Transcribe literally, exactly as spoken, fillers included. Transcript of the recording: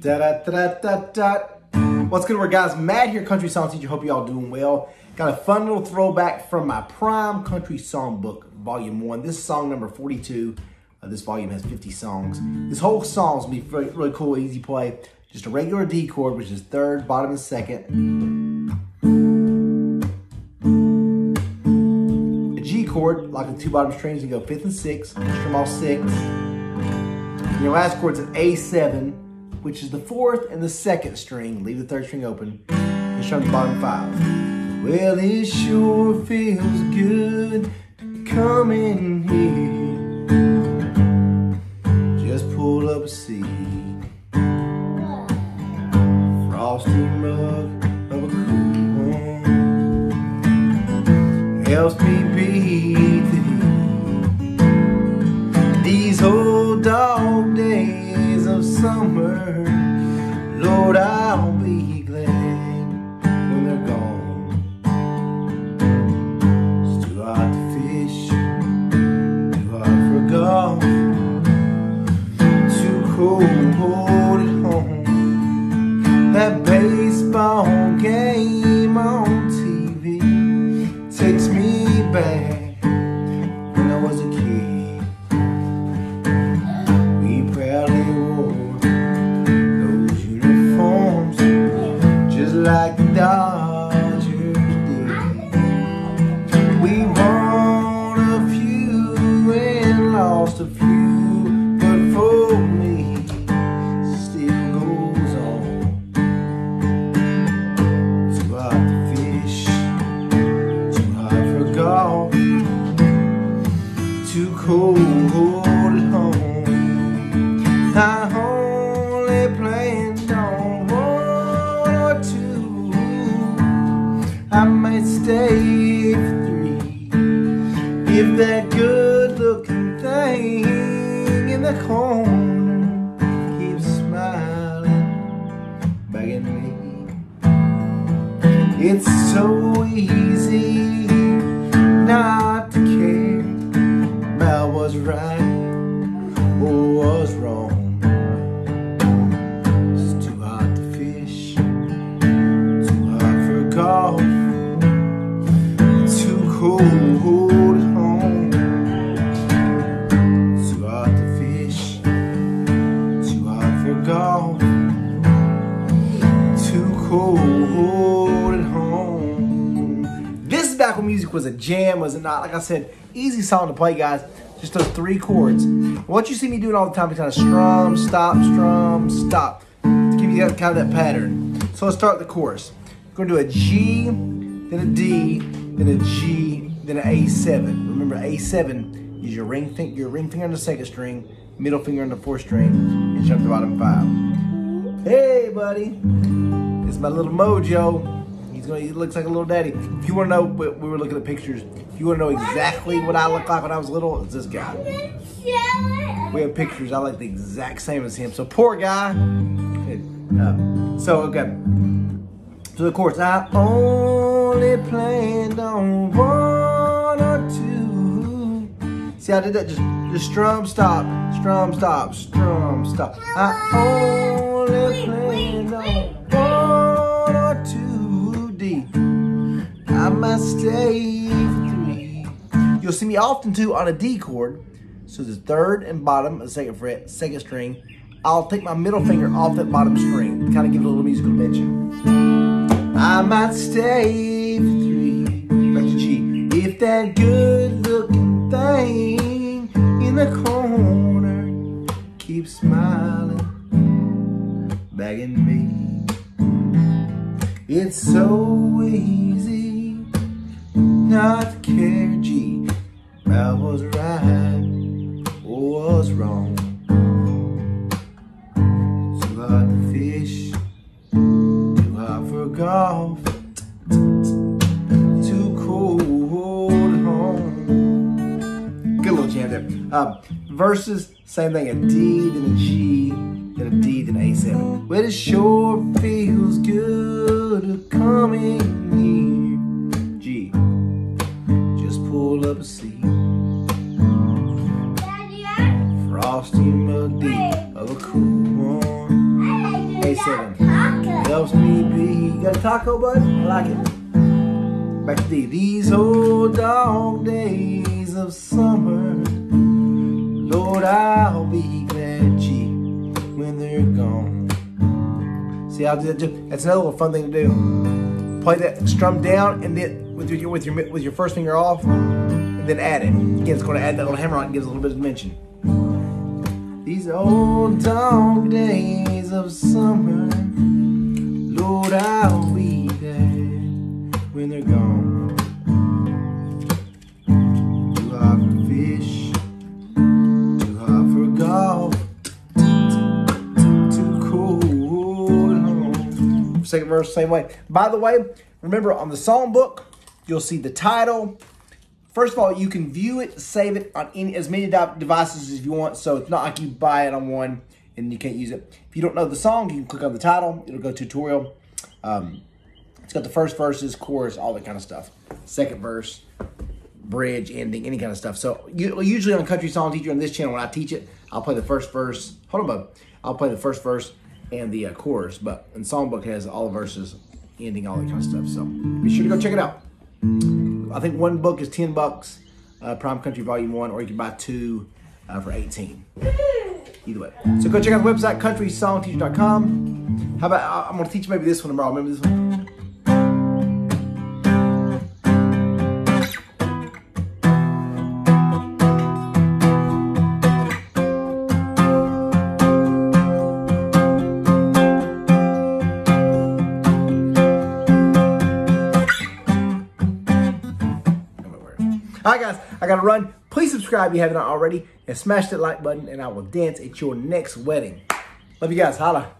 Da da da da da. What's good, we're guys? Matt here, Country Song Teacher. Hope you all doing well. Got a fun little throwback from my Prime Country Songbook, Volume One. This is song number forty-two. Uh, this volume has fifty songs. This whole song's gonna be really, really cool, easy play. Just a regular D chord, which is third, bottom, and second. A G chord, like the two bottom strings, you go fifth and sixth, strum off six. And your last chord's an A seven, which is the fourth and the second string. Leave the third string open and strum the bottom five. Well, it sure feels good coming here. Just pull up a seat. Frosty mug of a cool one helps me beat thee. These old dog days of summer, Lord, I'll be glad when they're gone. Stew out the fish, do I forgot? Too cold at home. That baseball game on T V takes me back when I was a kid. Like the Dodgers did. We won a few and lost a few, but for me, it still goes on. Too hot to fish, too hot for golf, too cold at home. I'm only playing on one or two. I might stay for three if that good-looking thing in the corner keeps smiling back at me. It's so easy not to care about what's right or what's wrong. It's too hot to fish, too hot for golf, cold at home. Too hot to fish, too hot for golf, too cold at home. This back when music was a jam, was it not? Like I said, easy song to play, guys. Just those three chords. What you see me doing all the time is kind of strum, stop, strum, stop, to give you kind of that pattern. So let's start the chorus. We're gonna do a G, then a D, then a G, then an A seven. Remember, A seven is your ring, fin your ring finger on the second string, middle finger on the fourth string, and jump the bottom five. Hey, buddy. It's my little mojo. He's gonna, he looks like a little daddy. If you wanna know, we were looking at pictures. If you wanna know exactly what I look like when I was little, it's this guy. We have pictures. I look the exact same as him. So poor guy. Uh, so, okay. So the chorus, I only planned on one or two. See, I did that, just, just strum, stop, strum, stop, strum, stop. I only planned on one or two D. I might stay for three. You'll see me often too on a D chord. So the third and bottom of the second fret, second string. I'll take my middle finger off that bottom string, kind of give it a little musical dimension. I might stay for three, back to G, if that good-looking thing in the corner keeps smiling back at me. It's so easy not to care, G, about what's right or what's wrong. Too hot to fish, for golf, too cold at home. Good little jam there. Uh, verses, same thing, a D, then a G, then a D, then A seven. Well, it sure feels good coming here. G, just pull up a seat. Frosty mug D of a cool one. seven. Helps me be. You got a taco, bud? I like it. Back to D. These old dog days of summer, Lord, I'll be glad, gee, when they're gone. See, I'll do that. That's another little fun thing to do. Play that strum down, and then with your with your with your first finger off, and then add it. Again, it's going to add that little hammer on. It gives a little bit of dimension. These old dog days of summer, Lord, I'll be glad when they're gone. Too hot for fish, too hot for golf, too cold home. Second verse, same way. By the way, remember on the songbook, you'll see the title. First of all, you can view it, save it on any, as many devices as you want, so it's not like you buy it on one and you can't use it. If you don't know the song, you can click on the title. It'll go tutorial. Um, it's got the first verses, chorus, all that kind of stuff. Second verse, bridge, ending, any kind of stuff. So usually on Country Song Teacher on this channel, when I teach it, I'll play the first verse. Hold on, bud. I'll play the first verse and the uh, chorus, but in Songbook it has all the verses, ending, all that kind of stuff. So be sure to go check it out. I think one book is ten bucks, uh, Prime Country Volume one, or you can buy two uh, for eighteen. Either way. So go check out the website, country song teacher dot com. How about, I'm going to teach maybe this one tomorrow. Remember this one? Alright guys, I gotta run. Please subscribe if you haven't already and smash that like button, and I will dance at your next wedding. Love you guys. Holla.